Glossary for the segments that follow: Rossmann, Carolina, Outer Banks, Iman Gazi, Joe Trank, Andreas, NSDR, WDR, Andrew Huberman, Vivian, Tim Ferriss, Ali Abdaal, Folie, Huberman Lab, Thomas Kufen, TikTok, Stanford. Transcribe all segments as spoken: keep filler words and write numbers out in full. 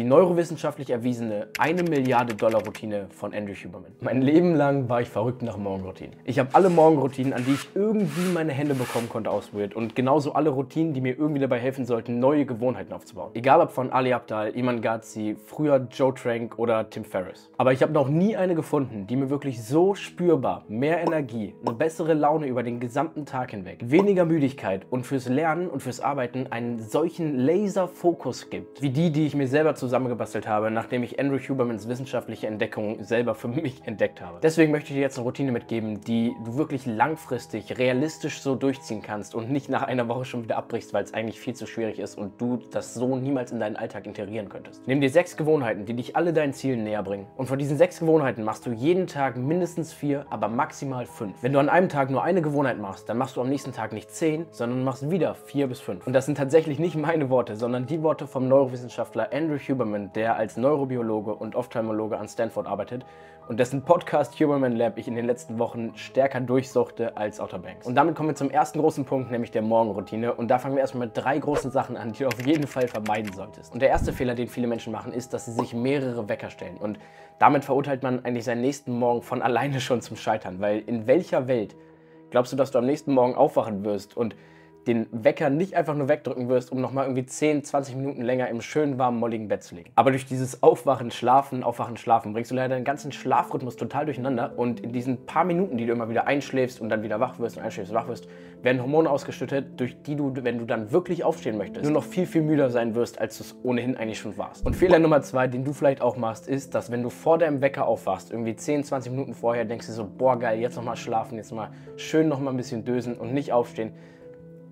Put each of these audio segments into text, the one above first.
die neurowissenschaftlich erwiesene eine Milliarde Dollar Routine von Andrew Huberman. Mein Leben lang war ich verrückt nach Morgenroutinen. Ich habe alle Morgenroutinen, an die ich irgendwie meine Hände bekommen konnte, ausprobiert und genauso alle Routinen, die mir irgendwie dabei helfen sollten, neue Gewohnheiten aufzubauen. Egal ob von Ali Abdaal, Iman Gazi, früher Joe Trank oder Tim Ferriss. Aber ich habe noch nie eine gefunden, die mir wirklich so spürbar mehr Energie, eine bessere Laune über den gesamten Tag hinweg, weniger Müdigkeit und fürs Lernen und fürs Arbeiten einen solchen Laserfokus gibt, wie die, die ich mir selber zusammengebastelt habe, nachdem ich Andrew Hubermans wissenschaftliche Entdeckung selber für mich entdeckt habe. Deswegen möchte ich dir jetzt eine Routine mitgeben, die du wirklich langfristig, realistisch so durchziehen kannst und nicht nach einer Woche schon wieder abbrichst, weil es eigentlich viel zu schwierig ist und du das so niemals in deinen Alltag integrieren könntest. Nimm dir sechs Gewohnheiten, die dich alle deinen Zielen näher bringen. Und von diesen sechs Gewohnheiten machst du jeden Tag mindestens vier, aber maximal fünf. Wenn du an einem Tag nur eine Gewohnheit machst, dann machst du am nächsten Tag nicht zehn, sondern machst wieder vier bis fünf. Und das sind tatsächlich nicht meine Worte, sondern die Worte vom Neurowissenschaftler Andrew Huberman, der als Neurobiologe und Ophthalmologe an Stanford arbeitet und dessen Podcast Huberman Lab ich in den letzten Wochen stärker durchsuchte als Outer Banks. Und damit kommen wir zum ersten großen Punkt, nämlich der Morgenroutine. Und da fangen wir erstmal mit drei großen Sachen an, die du auf jeden Fall vermeiden solltest. Und der erste Fehler, den viele Menschen machen, ist, dass sie sich mehrere Wecker stellen. Und damit verurteilt man eigentlich seinen nächsten Morgen von alleine schon zum Scheitern, weil in welcher Welt glaubst du, dass du am nächsten Morgen aufwachen wirst und den Wecker nicht einfach nur wegdrücken wirst, um nochmal irgendwie zehn, zwanzig Minuten länger im schönen, warmen, molligen Bett zu liegen. Aber durch dieses Aufwachen, Schlafen, Aufwachen, Schlafen bringst du leider den ganzen Schlafrhythmus total durcheinander und in diesen paar Minuten, die du immer wieder einschläfst und dann wieder wach wirst und einschläfst und wach wirst, werden Hormone ausgeschüttet, durch die du, wenn du dann wirklich aufstehen möchtest, nur noch viel, viel müder sein wirst, als du es ohnehin eigentlich schon warst. Und Fehler Nummer zwei, den du vielleicht auch machst, ist, dass wenn du vor deinem Wecker aufwachst, irgendwie zehn, zwanzig Minuten vorher, denkst du so, boah geil, jetzt nochmal schlafen, jetzt mal schön nochmal ein bisschen dösen und nicht aufstehen.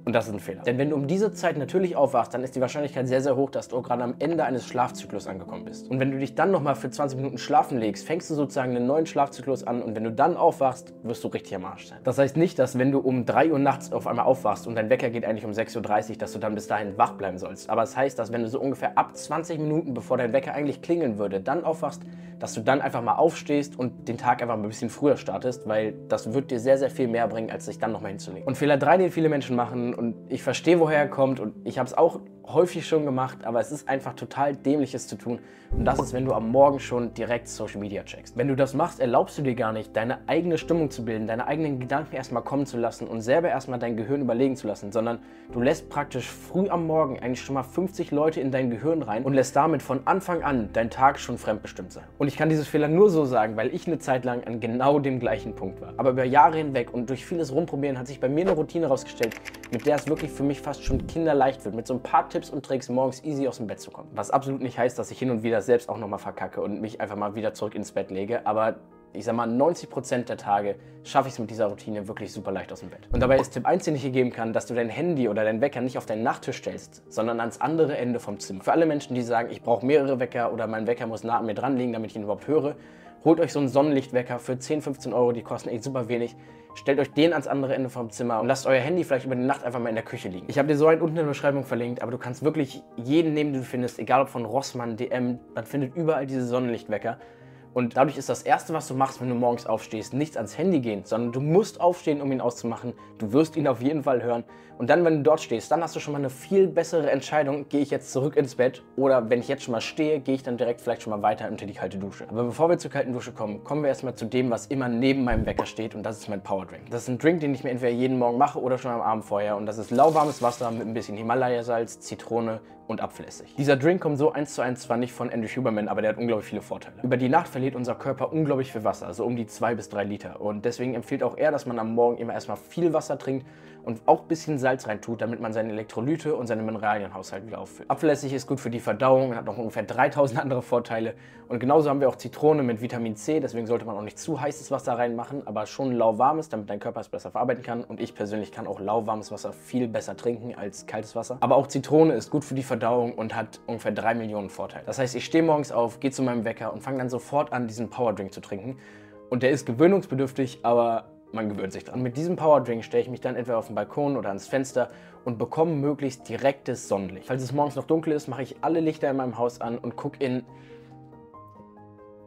Und das ist ein Fehler. Denn wenn du um diese Zeit natürlich aufwachst, dann ist die Wahrscheinlichkeit sehr, sehr hoch, dass du gerade am Ende eines Schlafzyklus angekommen bist. Und wenn du dich dann nochmal für zwanzig Minuten schlafen legst, fängst du sozusagen einen neuen Schlafzyklus an und wenn du dann aufwachst, wirst du richtig am Arsch sein. Das heißt nicht, dass wenn du um drei Uhr nachts auf einmal aufwachst und dein Wecker geht eigentlich um sechs Uhr dreißig, dass du dann bis dahin wach bleiben sollst. Aber es heißt, dass wenn du so ungefähr ab zwanzig Minuten, bevor dein Wecker eigentlich klingeln würde, dann aufwachst, dass du dann einfach mal aufstehst und den Tag einfach ein bisschen früher startest, weil das wird dir sehr, sehr viel mehr bringen, als sich dann nochmal hinzulegen. Und Fehler drei, den viele Menschen machen, und ich verstehe, woher er kommt und ich habe es auch häufig schon gemacht, aber es ist einfach total dämliches zu tun und das ist, wenn du am Morgen schon direkt Social Media checkst. Wenn du das machst, erlaubst du dir gar nicht, deine eigene Stimmung zu bilden, deine eigenen Gedanken erstmal kommen zu lassen und selber erstmal dein Gehirn überlegen zu lassen, sondern du lässt praktisch früh am Morgen eigentlich schon mal fünfzig Leute in dein Gehirn rein und lässt damit von Anfang an deinen Tag schon fremdbestimmt sein. Und ich kann dieses Fehler nur so sagen, weil ich eine Zeit lang an genau dem gleichen Punkt war. Aber über Jahre hinweg und durch vieles Rumprobieren hat sich bei mir eine Routine rausgestellt, mit der es wirklich für mich fast schon kinderleicht wird, mit so ein paar Tipps Tipps und Tricks, morgens easy aus dem Bett zu kommen. Was absolut nicht heißt, dass ich hin und wieder selbst auch nochmal verkacke und mich einfach mal wieder zurück ins Bett lege, aber ich sag mal, neunzig Prozent der Tage schaffe ich es mit dieser Routine wirklich super leicht aus dem Bett. Und dabei ist Tipp eins, den ich hier geben kann, dass du dein Handy oder deinen Wecker nicht auf deinen Nachttisch stellst, sondern ans andere Ende vom Zimmer. Für alle Menschen, die sagen, ich brauche mehrere Wecker oder mein Wecker muss nah an mir dran liegen, damit ich ihn überhaupt höre, holt euch so einen Sonnenlichtwecker für zehn, fünfzehn Euro, die kosten echt super wenig. Stellt euch den ans andere Ende vom Zimmer und lasst euer Handy vielleicht über die Nacht einfach mal in der Küche liegen. Ich habe dir so einen unten in der Beschreibung verlinkt, aber du kannst wirklich jeden nehmen, den du findest, egal ob von Rossmann, D M, man findet überall diese Sonnenlichtwecker. Und dadurch ist das Erste, was du machst, wenn du morgens aufstehst, nichts ans Handy gehen, sondern du musst aufstehen, um ihn auszumachen. Du wirst ihn auf jeden Fall hören. Und dann, wenn du dort stehst, dann hast du schon mal eine viel bessere Entscheidung, gehe ich jetzt zurück ins Bett oder wenn ich jetzt schon mal stehe, gehe ich dann direkt vielleicht schon mal weiter unter die kalte Dusche. Aber bevor wir zur kalten Dusche kommen, kommen wir erstmal zu dem, was immer neben meinem Wecker steht und das ist mein Powerdrink. Das ist ein Drink, den ich mir entweder jeden Morgen mache oder schon am Abend vorher und das ist lauwarmes Wasser mit ein bisschen Himalaya-Salz, Zitrone und Apfelessig. Dieser Drink kommt so eins zu eins zwar nicht von Andrew Huberman, aber der hat unglaublich viele Vorteile. Über die Nacht verliert unser Körper unglaublich viel Wasser, also um die zwei bis drei Liter. Und deswegen empfiehlt auch er, dass man am Morgen immer erstmal viel Wasser trinkt und auch ein bisschen Salz reintut, damit man seine Elektrolyte und seinen Mineralienhaushalt wieder auffüllt. Apfelessig ist gut für die Verdauung und hat noch ungefähr dreitausend andere Vorteile. Und genauso haben wir auch Zitrone mit Vitamin C, deswegen sollte man auch nicht zu heißes Wasser reinmachen, aber schon lauwarmes, damit dein Körper es besser verarbeiten kann. Und ich persönlich kann auch lauwarmes Wasser viel besser trinken als kaltes Wasser. Aber auch Zitrone ist gut für die Verdauung und hat ungefähr drei Millionen Vorteile. Das heißt, ich stehe morgens auf, gehe zu meinem Wecker und fange dann sofort an, diesen Powerdrink zu trinken. Und der ist gewöhnungsbedürftig, aber man gewöhnt sich dran. Und mit diesem Powerdrink stelle ich mich dann entweder auf den Balkon oder ans Fenster und bekomme möglichst direktes Sonnenlicht. Falls es morgens noch dunkel ist, mache ich alle Lichter in meinem Haus an und gucke in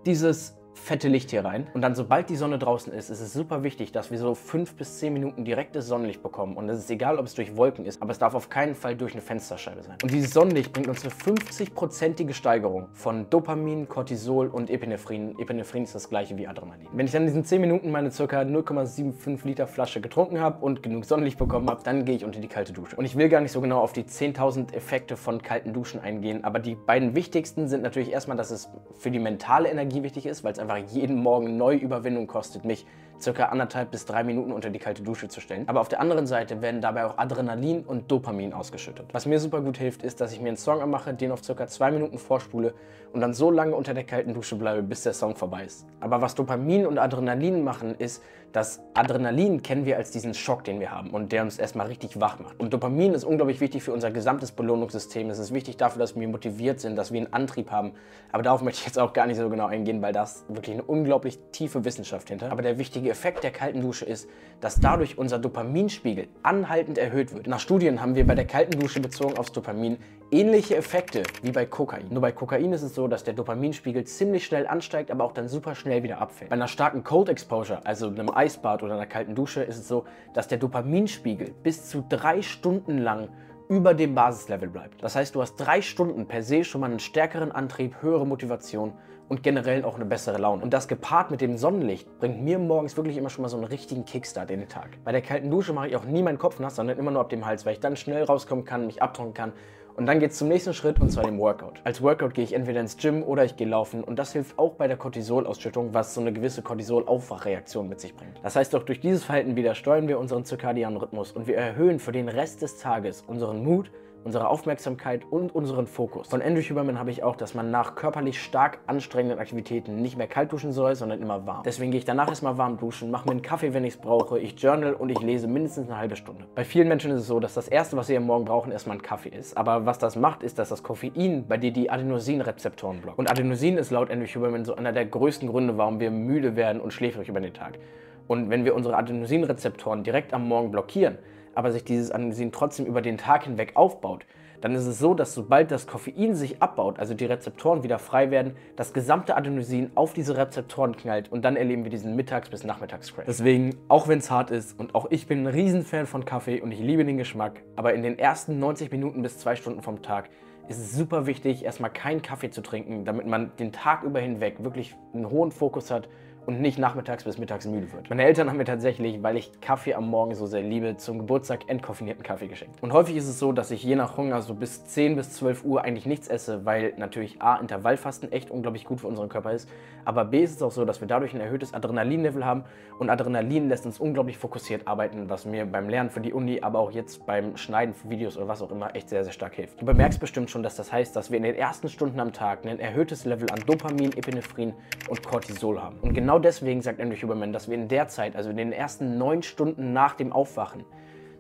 dieses fette Licht hier rein. Und dann, sobald die Sonne draußen ist, ist es super wichtig, dass wir so fünf bis zehn Minuten direktes Sonnenlicht bekommen. Und es ist egal, ob es durch Wolken ist, aber es darf auf keinen Fall durch eine Fensterscheibe sein. Und dieses Sonnenlicht bringt uns eine fünfzig-prozentige Steigerung von Dopamin, Cortisol und Epinephrin. Epinephrin ist das gleiche wie Adrenalin. Wenn ich dann in diesen zehn Minuten meine ca. null Komma fünfundsiebzig Liter Flasche getrunken habe und genug Sonnenlicht bekommen habe, dann gehe ich unter die kalte Dusche. Und ich will gar nicht so genau auf die zehntausend Effekte von kalten Duschen eingehen, aber die beiden wichtigsten sind natürlich erstmal, dass es für die mentale Energie wichtig ist, weil es einfach jeden Morgen neue Überwindung kostet, mich circa anderthalb bis drei Minuten unter die kalte Dusche zu stellen. Aber auf der anderen Seite werden dabei auch Adrenalin und Dopamin ausgeschüttet. Was mir super gut hilft, ist, dass ich mir einen Song anmache, den auf circa zwei Minuten vorspule und dann so lange unter der kalten Dusche bleibe, bis der Song vorbei ist. Aber was Dopamin und Adrenalin machen, ist, dass Adrenalin kennen wir als diesen Schock, den wir haben und der uns erstmal richtig wach macht. Und Dopamin ist unglaublich wichtig für unser gesamtes Belohnungssystem. Es ist wichtig dafür, dass wir motiviert sind, dass wir einen Antrieb haben. Aber darauf möchte ich jetzt auch gar nicht so genau eingehen, weil da ist wirklich eine unglaublich tiefe Wissenschaft hinter. Aber der wichtige Effekt der kalten Dusche ist, dass dadurch unser Dopaminspiegel anhaltend erhöht wird. Nach Studien haben wir bei der kalten Dusche bezogen aufs Dopamin ähnliche Effekte wie bei Kokain. Nur bei Kokain ist es so, dass der Dopaminspiegel ziemlich schnell ansteigt, aber auch dann super schnell wieder abfällt. Bei einer starken Cold Exposure, also einem Eisbad oder einer kalten Dusche, ist es so, dass der Dopaminspiegel bis zu drei Stunden lang über dem Basislevel bleibt. Das heißt, du hast drei Stunden per se schon mal einen stärkeren Antrieb, höhere Motivation und generell auch eine bessere Laune. Und das gepaart mit dem Sonnenlicht bringt mir morgens wirklich immer schon mal so einen richtigen Kickstart in den Tag. Bei der kalten Dusche mache ich auch nie meinen Kopf nass, sondern immer nur ab dem Hals, weil ich dann schnell rauskommen kann, mich abtrocknen kann. Und dann geht es zum nächsten Schritt, und zwar dem Workout. Als Workout gehe ich entweder ins Gym oder ich gehe laufen, und das hilft auch bei der Cortisolausschüttung, was so eine gewisse Cortisol-Aufwachreaktion mit sich bringt. Das heißt, doch durch dieses Verhalten wieder steuern wir unseren zirkadianen Rhythmus und wir erhöhen für den Rest des Tages unseren Mut, unsere Aufmerksamkeit und unseren Fokus. Von Andrew Huberman habe ich auch, dass man nach körperlich stark anstrengenden Aktivitäten nicht mehr kalt duschen soll, sondern immer warm. Deswegen gehe ich danach erstmal warm duschen, mache mir einen Kaffee, wenn ich es brauche, ich journal und ich lese mindestens eine halbe Stunde. Bei vielen Menschen ist es so, dass das Erste, was sie am Morgen brauchen, erstmal ein Kaffee ist. Aber was das macht, ist, dass das Koffein bei dir die Adenosinrezeptoren blockt. Und Adenosin ist laut Andrew Huberman so einer der größten Gründe, warum wir müde werden und schläfrig über den Tag. Und wenn wir unsere Adenosinrezeptoren direkt am Morgen blockieren, aber sich dieses Adenosin trotzdem über den Tag hinweg aufbaut, dann ist es so, dass sobald das Koffein sich abbaut, also die Rezeptoren wieder frei werden, das gesamte Adenosin auf diese Rezeptoren knallt und dann erleben wir diesen Mittags- bis Nachmittags-Crash. Deswegen, auch wenn es hart ist, und auch ich bin ein Riesenfan von Kaffee und ich liebe den Geschmack, aber in den ersten neunzig Minuten bis zwei Stunden vom Tag ist es super wichtig, erstmal keinen Kaffee zu trinken, damit man den Tag über hinweg wirklich einen hohen Fokus hat und nicht nachmittags bis mittags müde wird. Meine Eltern haben mir tatsächlich, weil ich Kaffee am Morgen so sehr liebe, zum Geburtstag entkoffinierten Kaffee geschenkt. Und häufig ist es so, dass ich je nach Hunger so bis zehn bis zwölf Uhr eigentlich nichts esse, weil natürlich a. Intervallfasten echt unglaublich gut für unseren Körper ist, aber b. ist es auch so, dass wir dadurch ein erhöhtes Adrenalinlevel haben und Adrenalin lässt uns unglaublich fokussiert arbeiten, was mir beim Lernen für die Uni, aber auch jetzt beim Schneiden für Videos oder was auch immer echt sehr, sehr stark hilft. Du bemerkst bestimmt schon, dass das heißt, dass wir in den ersten Stunden am Tag ein erhöhtes Level an Dopamin, Epinephrin und Cortisol haben. Und genau Genau deswegen sagt Andrew Huberman, dass wir in der Zeit, also in den ersten neun Stunden nach dem Aufwachen,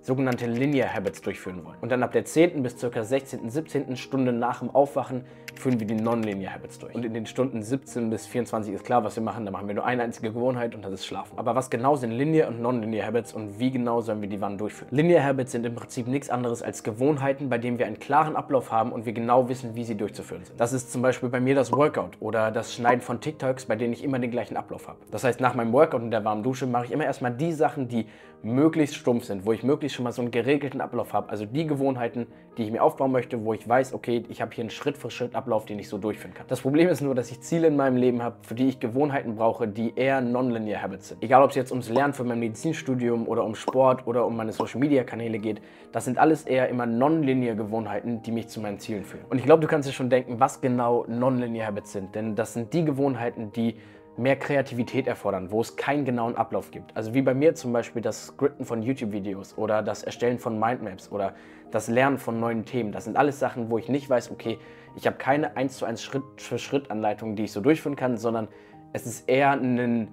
sogenannte Linear Habits durchführen wollen. Und dann ab der zehnten bis circa sechzehnten, siebzehnten Stunde nach dem Aufwachen führen wir die Non-Linear Habits durch. Und in den Stunden siebzehn bis vierundzwanzig ist klar, was wir machen. Da machen wir nur eine einzige Gewohnheit und das ist Schlafen. Aber was genau sind Linear und Non-Linear Habits und wie genau sollen wir die wann durchführen? Linear Habits sind im Prinzip nichts anderes als Gewohnheiten, bei denen wir einen klaren Ablauf haben und wir genau wissen, wie sie durchzuführen sind. Das ist zum Beispiel bei mir das Workout oder das Schneiden von TikToks, bei denen ich immer den gleichen Ablauf habe. Das heißt, nach meinem Workout und der warmen Dusche mache ich immer erstmal die Sachen, die möglichst stumpf sind, wo ich möglichst schon mal so einen geregelten Ablauf habe. Also die Gewohnheiten, die ich mir aufbauen möchte, wo ich weiß, okay, ich habe hier einen Schritt-für-Schritt-Ablauf, den ich so durchführen kann. Das Problem ist nur, dass ich Ziele in meinem Leben habe, für die ich Gewohnheiten brauche, die eher non-linear Habits sind. Egal, ob es jetzt ums Lernen für mein Medizinstudium oder um Sport oder um meine Social-Media-Kanäle geht, das sind alles eher immer non-linear Gewohnheiten, die mich zu meinen Zielen führen. Und ich glaube, du kannst dir schon denken, was genau non-linear Habits sind, denn das sind die Gewohnheiten, die mehr Kreativität erfordern, wo es keinen genauen Ablauf gibt. Also wie bei mir zum Beispiel das Scripten von YouTube-Videos oder das Erstellen von Mindmaps oder das Lernen von neuen Themen. Das sind alles Sachen, wo ich nicht weiß, okay, ich habe keine eins zu eins Schritt-für-Schritt-Anleitung, die ich so durchführen kann, sondern es ist eher ein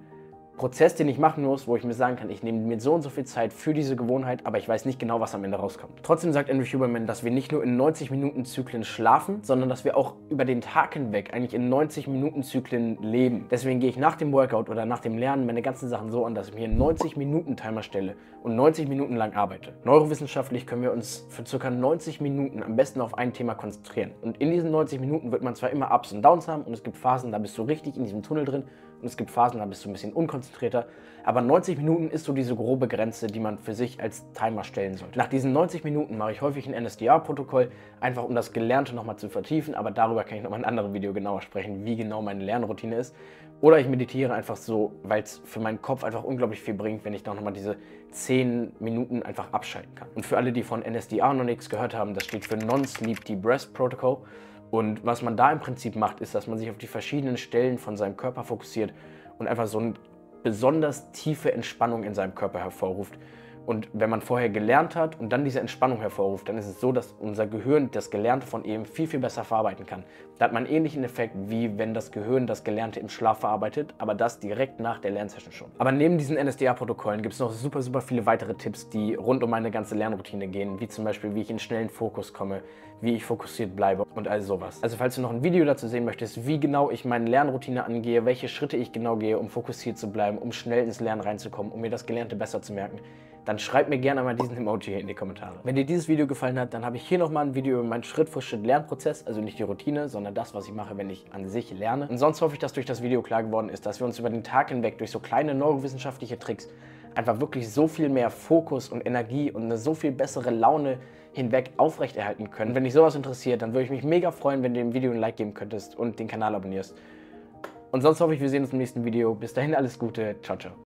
Prozess, den ich machen muss, wo ich mir sagen kann, ich nehme mir so und so viel Zeit für diese Gewohnheit, aber ich weiß nicht genau, was am Ende rauskommt. Trotzdem sagt Andrew Huberman, dass wir nicht nur in neunzig Minuten Zyklen schlafen, sondern dass wir auch über den Tag hinweg eigentlich in neunzig Minuten Zyklen leben. Deswegen gehe ich nach dem Workout oder nach dem Lernen meine ganzen Sachen so an, dass ich mir einen neunzig Minuten Timer stelle und neunzig Minuten lang arbeite. Neurowissenschaftlich können wir uns für ca. neunzig Minuten am besten auf ein Thema konzentrieren. Und in diesen neunzig Minuten wird man zwar immer Ups und Downs haben und es gibt Phasen, da bist du richtig in diesem Tunnel drin und es gibt Phasen, da bist du ein bisschen unkonzentrierter, aber neunzig Minuten ist so diese grobe Grenze, die man für sich als Timer stellen sollte. Nach diesen neunzig Minuten mache ich häufig ein N S D R-Protokoll, einfach um das Gelernte nochmal zu vertiefen, aber darüber kann ich nochmal in einem anderen Video genauer sprechen, wie genau meine Lernroutine ist. Oder ich meditiere einfach so, weil es für meinen Kopf einfach unglaublich viel bringt, wenn ich da nochmal diese zehn Minuten einfach abschalten kann. Und für alle, die von N S D R noch nichts gehört haben, das steht für Non-Sleep Deep Rest Protocol. Und was man da im Prinzip macht, ist, dass man sich auf die verschiedenen Stellen von seinem Körper fokussiert und einfach so eine besonders tiefe Entspannung in seinem Körper hervorruft. Und wenn man vorher gelernt hat und dann diese Entspannung hervorruft, dann ist es so, dass unser Gehirn das Gelernte von eben viel, viel besser verarbeiten kann. Da hat man einen ähnlichen Effekt, wie wenn das Gehirn das Gelernte im Schlaf verarbeitet, aber das direkt nach der Lernsession schon. Aber neben diesen N S D R-Protokollen gibt es noch super, super viele weitere Tipps, die rund um meine ganze Lernroutine gehen, wie zum Beispiel, wie ich in schnellen Fokus komme, wie ich fokussiert bleibe und all sowas. Also falls du noch ein Video dazu sehen möchtest, wie genau ich meine Lernroutine angehe, welche Schritte ich genau gehe, um fokussiert zu bleiben, um schnell ins Lernen reinzukommen, um mir das Gelernte besser zu merken, dann schreib mir gerne mal diesen Emoji hier in die Kommentare. Wenn dir dieses Video gefallen hat, dann habe ich hier nochmal ein Video über meinen Schritt-für-Schritt-Lernprozess, also nicht die Routine, sondern das, was ich mache, wenn ich an sich lerne. Und sonst hoffe ich, dass durch das Video klar geworden ist, dass wir uns über den Tag hinweg durch so kleine neurowissenschaftliche Tricks einfach wirklich so viel mehr Fokus und Energie und eine so viel bessere Laune hinweg aufrechterhalten können. Und wenn dich sowas interessiert, dann würde ich mich mega freuen, wenn du dem Video ein Like geben könntest und den Kanal abonnierst. Und sonst hoffe ich, wir sehen uns im nächsten Video. Bis dahin alles Gute, ciao, ciao.